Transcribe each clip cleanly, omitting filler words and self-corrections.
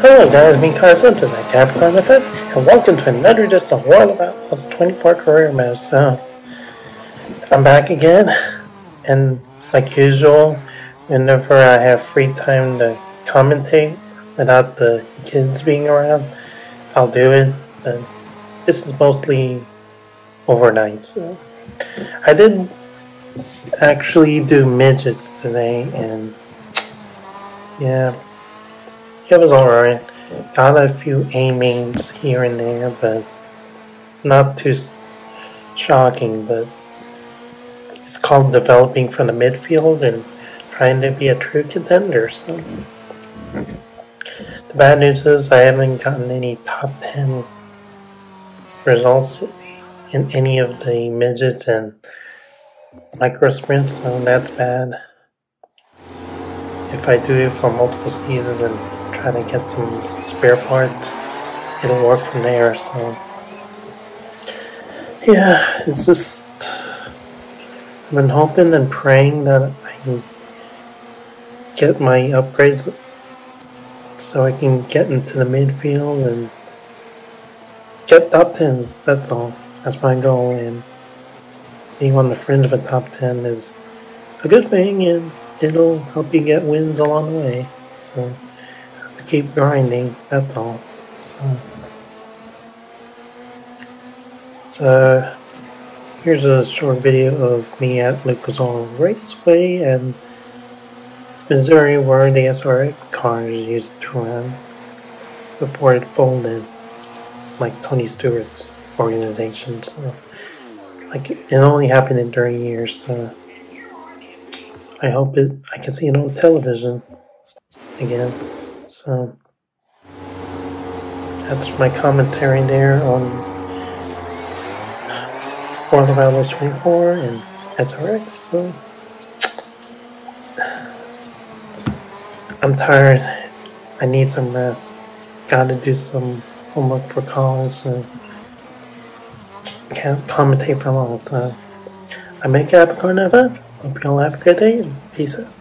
Hello guys, me Karl095 this is Capcom Effect, and welcome to another edition of World of Outlaws 24 career mode. So I'm back again, and like usual, whenever I have free time to commentate without the kids being around, I'll do it. But this is mostly overnight. So I did actually do midgets today, and yeah, it was alright. Got a few aimings here and there, but not too shocking. But it's called developing from the midfield and trying to be a true contender. So the bad news is I haven't gotten any top 10 results in any of the midgets and micro sprints, so that's bad. If I do it for multiple seasons and try to get some spare parts, it'll work from there. So yeah, it's just I've been hoping and praying that I can get my upgrades so I can get into the midfield and get top 10s. That's all. That's my goal, and being on the fringe of a top 10 is a good thing, and it'll help you get wins along the way. So keep grinding, that's all. So here's a short video of me at Lucas Oil Raceway in Missouri, where the SRX cars used to run before it folded, like Tony Stewart's organization. So like, it only happened in 30 years, so I hope I can see it on television again. So that's my commentary there on World of Outlaws 24 and SRX. So I'm tired. I need some rest. Gotta do some homework for college, so can't commentate for long. So I'm HappyKarl095. Hope you all have a good day and peace out.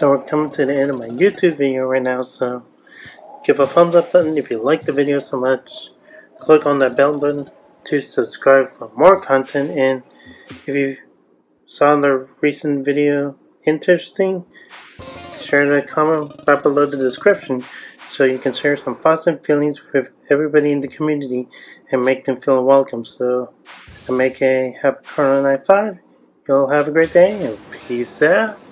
So we're coming to the end of my YouTube video right now, so give a thumbs up button if you like the video so much. Click on that bell button to subscribe for more content, and if you saw the recent video interesting, share that comment right below the description so you can share some thoughts and feelings with everybody in the community and make them feel welcome. So I make a HappyKarl095. You'll have a great day and peace out.